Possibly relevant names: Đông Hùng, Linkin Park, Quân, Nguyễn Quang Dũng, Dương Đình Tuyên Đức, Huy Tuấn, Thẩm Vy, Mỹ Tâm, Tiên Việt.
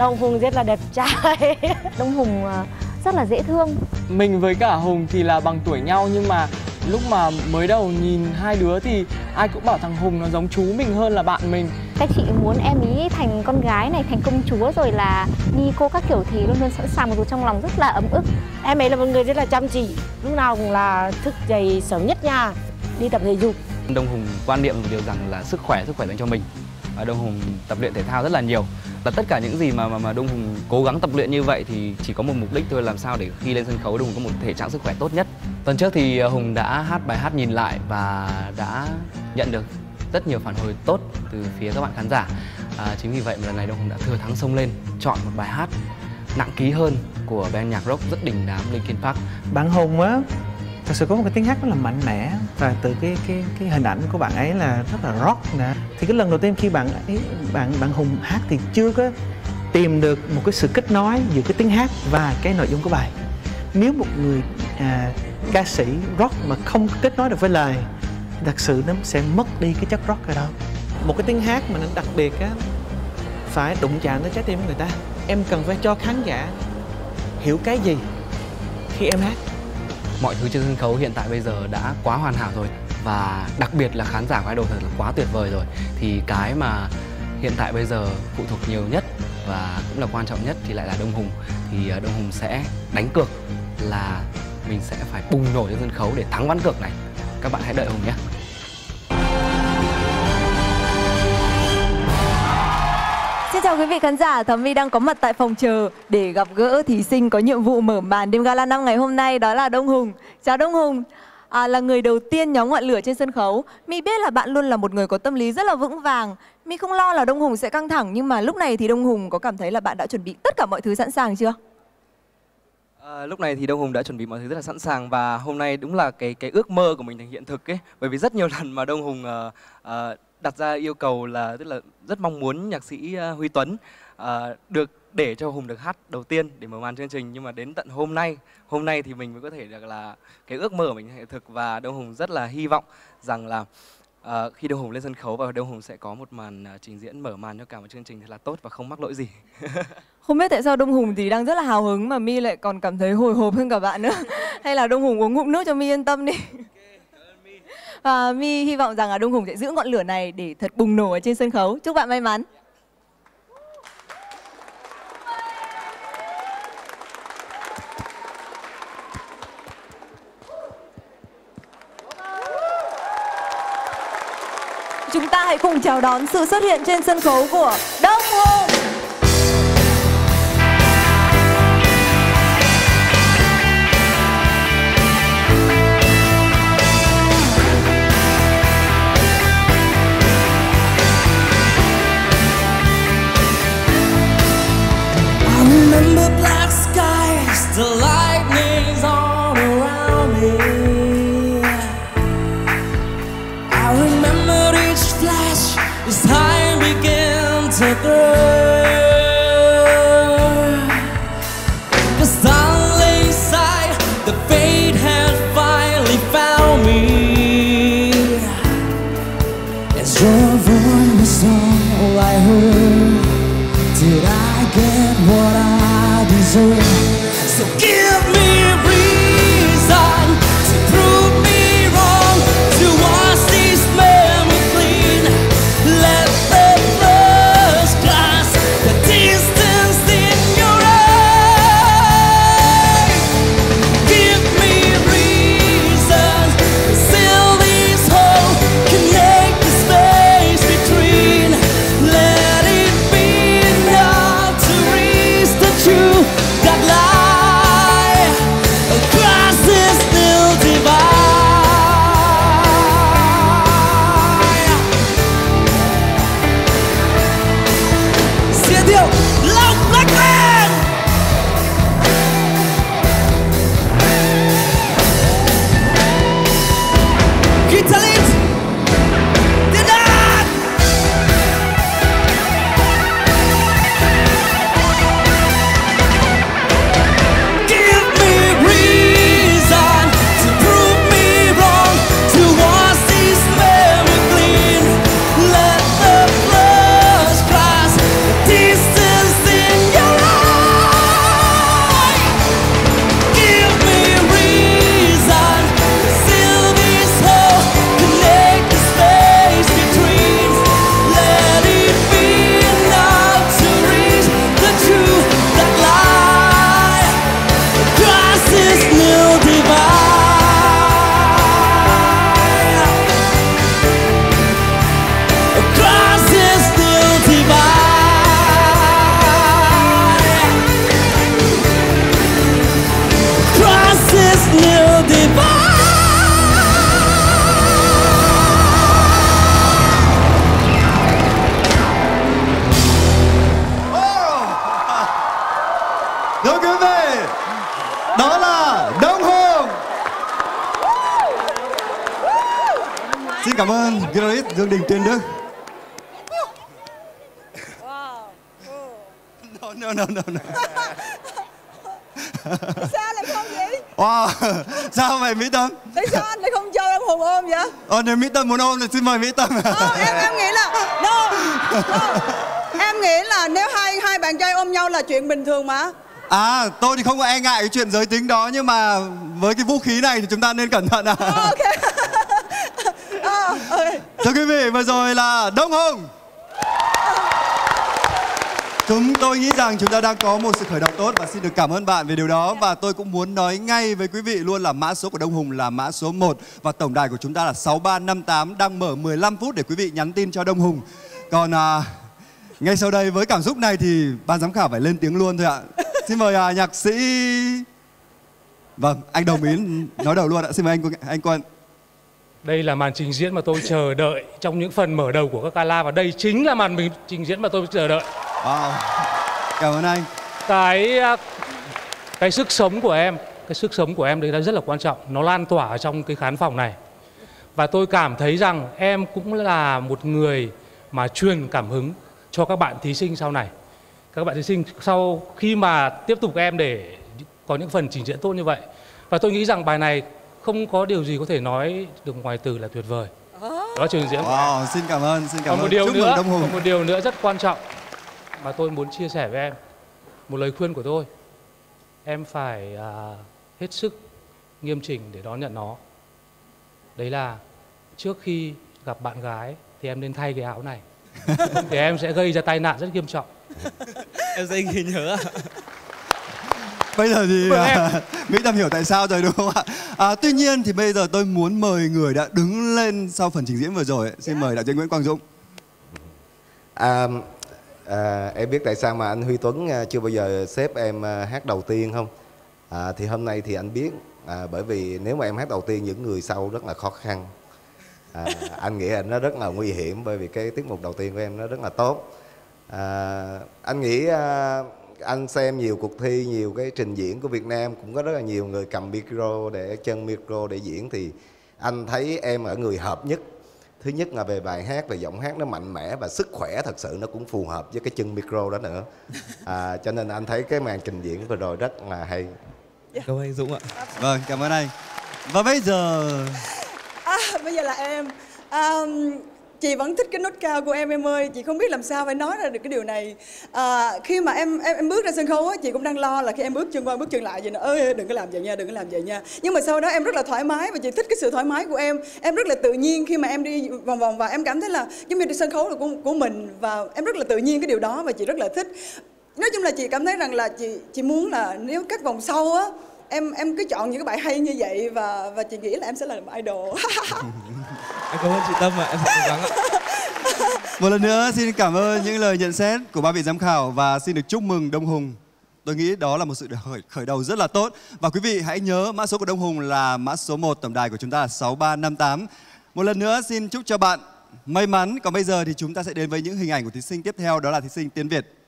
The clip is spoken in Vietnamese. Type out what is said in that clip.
Đông Hùng rất là đẹp trai. Đông Hùng rất là dễ thương. Mình với cả Hùng thì là bằng tuổi nhau, nhưng mà lúc mà mới đầu nhìn hai đứa thì ai cũng bảo thằng Hùng nó giống chú mình hơn là bạn mình. Các chị muốn em ý thành con gái này, thành công chúa rồi là đi cô các kiểu thì luôn luôn sẵn sàng, dù trong lòng rất là ấm ức. Em ấy là một người rất là chăm chỉ, lúc nào cũng là thức dậy sớm nhất nha, đi tập thể dục. Đông Hùng quan niệm một điều rằng là sức khỏe dành cho mình. Đông Hùng tập luyện thể thao rất là nhiều. Là tất cả những gì mà Đông Hùng cố gắng tập luyện như vậy thì chỉ có một mục đích thôi, làm sao để khi lên sân khấu Đông Hùng có một thể trạng sức khỏe tốt nhất. Tuần trước thì Hùng đã hát bài hát Nhìn Lại và đã nhận được rất nhiều phản hồi tốt từ phía các bạn khán giả. Chính vì vậy mà lần này Đông Hùng đã thừa thắng xông lên, chọn một bài hát nặng ký hơn của band nhạc rock rất đình đám Linkin Park. Bạn Hùng á, thật sự có một cái tiếng hát rất là mạnh mẽ, và từ cái hình ảnh của bạn ấy là rất là rock nè. Thì cái lần đầu tiên khi bạn Hùng hát thì chưa có tìm được một cái sự kết nối giữa cái tiếng hát và cái nội dung của bài. Nếu một người ca sĩ rock mà không kết nối được với lời, thật sự nó sẽ mất đi cái chất rock ở đâu. Một cái tiếng hát mà nó đặc biệt á, phải đụng chạm tới trái tim của người ta. Em cần phải cho khán giả hiểu cái gì khi em hát. Mọi thứ trên sân khấu hiện tại bây giờ đã quá hoàn hảo rồi, và đặc biệt là khán giả của idol thật là quá tuyệt vời rồi. Thì cái mà hiện tại bây giờ phụ thuộc nhiều nhất và cũng là quan trọng nhất thì lại là Đông Hùng. Thì Đông Hùng sẽ đánh cược là mình sẽ phải bùng nổ trên sân khấu để thắng ván cược này. Các bạn hãy đợi Hùng nhé. Xin chào quý vị khán giả, Thẩm Vy đang có mặt tại phòng chờ để gặp gỡ thí sinh có nhiệm vụ mở màn đêm gala năm ngày hôm nay, đó là Đông Hùng. Chào Đông Hùng, là người đầu tiên nhóm ngọn lửa trên sân khấu. My biết là bạn luôn là một người có tâm lý rất là vững vàng. My không lo là Đông Hùng sẽ căng thẳng, nhưng mà lúc này thì Đông Hùng có cảm thấy là bạn đã chuẩn bị tất cả mọi thứ sẵn sàng chưa? Lúc này thì Đông Hùng đã chuẩn bị mọi thứ rất là sẵn sàng, và hôm nay đúng là cái ước mơ của mình thành hiện thực ấy. Bởi vì rất nhiều lần mà Đông Hùng đặt ra yêu cầu là rất mong muốn nhạc sĩ Huy Tuấn được để cho Hùng được hát đầu tiên để mở màn chương trình, nhưng mà đến tận hôm nay thì mình mới có thể được là cái ước mơ của mình hiện thực. Và Đông Hùng rất là hy vọng rằng là khi Đông Hùng lên sân khấu và Đông Hùng sẽ có một màn trình diễn mở màn cho cả một chương trình thật là tốt và không mắc lỗi gì. Không biết tại sao Đông Hùng thì đang rất là hào hứng mà My lại còn cảm thấy hồi hộp hơn cả bạn nữa. Hay là Đông Hùng uống ngụm nước cho My yên tâm đi. Và My hy vọng rằng là Đông Hùng sẽ giữ ngọn lửa này để thật bùng nổ ở trên sân khấu. Chúc bạn may mắn. Chúng ta hãy cùng chào đón sự xuất hiện trên sân khấu của Đông Hùng. The black skies, the lightning's all around me. I remember each flash as time began to grow. The sun lay inside, the fate had finally found me. As your voice was all I heard, did I get what I? So give me a reason to prove me wrong, to wash these memories clean. Let the first glass, the distance in your eyes. Give me a reason to seal this hole, connect the space between. Let it be enough to reach the truth. That lie cảm ơn guitarist Dương Đình Tuyên Đức. Wow. No. Sao lại không vậy? Wow. Sao vậy Mỹ Tâm? Tại sao anh lại không cho em Hùng ôm vậy? Nếu Mỹ Tâm muốn ôm thì xin mời Mỹ Tâm. Em nghĩ là em nghĩ là nếu hai bạn trai ôm nhau là chuyện bình thường mà. Tôi thì không có e ngại cái chuyện giới tính đó, nhưng mà với cái vũ khí này thì chúng ta nên cẩn thận. Thưa quý vị, vừa rồi là Đông Hùng. Chúng tôi nghĩ rằng chúng ta đang có một sự khởi động tốt và xin được cảm ơn bạn về điều đó. Và tôi cũng muốn nói ngay với quý vị luôn là mã số của Đông Hùng là mã số 1 và tổng đài của chúng ta là 6358, đang mở 15 phút để quý vị nhắn tin cho Đông Hùng. Còn ngay sau đây với cảm xúc này thì ban giám khảo phải lên tiếng luôn thôi ạ. Xin mời nhạc sĩ... Vâng, anh đồng ý nói đầu luôn ạ. Xin mời anh Quân. Đây là màn trình diễn mà tôi chờ đợi trong những phần mở đầu của các gala, và đây chính là màn trình diễn mà tôi chờ đợi. Wow. Cảm ơn anh. Cái sức sống của em, cái sức sống của em đấy là rất là quan trọng. Nó lan tỏa ở trong cái khán phòng này. Và tôi cảm thấy rằng em cũng là một người mà truyền cảm hứng cho các bạn thí sinh sau này. Các bạn thí sinh sau khi mà tiếp tục em để có những phần trình diễn tốt như vậy. Và tôi nghĩ rằng bài này không có điều gì có thể nói được ngoài từ là tuyệt vời. Đó là trình diễn. Wow, xin cảm ơn, xin cảm ơn. Còn một điều nữa rất quan trọng mà tôi muốn chia sẻ với em, một lời khuyên của tôi. Em phải hết sức nghiêm chỉnh để đón nhận nó. Đấy là trước khi gặp bạn gái thì em nên thay cái áo này. Thì em sẽ gây ra tai nạn rất nghiêm trọng. Em sẽ ghi nhớ. Bây giờ thì Mỹ Tâm hiểu tại sao rồi đúng không ạ? Tuy nhiên thì bây giờ tôi muốn mời người đã đứng lên sau phần trình diễn vừa rồi. Xin mời đạo diễn Nguyễn Quang Dũng. Em biết tại sao mà anh Huy Tuấn chưa bao giờ xếp em hát đầu tiên không? Thì hôm nay thì anh biết, bởi vì nếu mà em hát đầu tiên những người sau rất là khó khăn. Anh nghĩ là nó rất là nguy hiểm, bởi vì cái tiết mục đầu tiên của em nó rất là tốt. Anh nghĩ anh xem nhiều cuộc thi, nhiều cái trình diễn của Việt Nam cũng có rất là nhiều người cầm micro để chân micro để diễn, thì anh thấy em ở người hợp nhất. Thứ nhất là về bài hát, về giọng hát nó mạnh mẽ, và sức khỏe thật sự nó cũng phù hợp với cái chân micro đó nữa. Cho nên anh thấy cái màn trình diễn vừa rồi rất là hay. Cảm ơn anh Dũng ạ. Vâng, cảm ơn anh. Và bây giờ là em. Chị vẫn thích cái nốt cao của em ơi. Chị không biết làm sao phải nói ra được cái điều này. Khi mà em bước ra sân khấu á, chị cũng đang lo là khi em bước chân qua bước chân lại vậy nè, ơi đừng có làm vậy nha, đừng có làm vậy nha. Nhưng mà sau đó em rất là thoải mái, và chị thích cái sự thoải mái của em. Em rất là tự nhiên khi mà em đi vòng vòng, và em cảm thấy là giống như sân khấu là của mình, và em rất là tự nhiên cái điều đó, và chị rất là thích. Nói chung là chị cảm thấy rằng là chị muốn là nếu các vòng sau á, em cứ chọn những cái bài hay như vậy, và chị nghĩ là em sẽ là một idol. Em cảm ơn chị Tâm ạ, em sẽ cố gắng ạ. Một lần nữa xin cảm ơn những lời nhận xét của ba vị giám khảo, và xin được chúc mừng Đông Hùng. Tôi nghĩ đó là một sự khởi đầu rất là tốt. Và quý vị hãy nhớ mã số của Đông Hùng là mã số 1, tổng đài của chúng ta là 6358. Một lần nữa xin chúc cho bạn may mắn. Còn bây giờ thì chúng ta sẽ đến với những hình ảnh của thí sinh tiếp theo, đó là thí sinh Tiên Việt.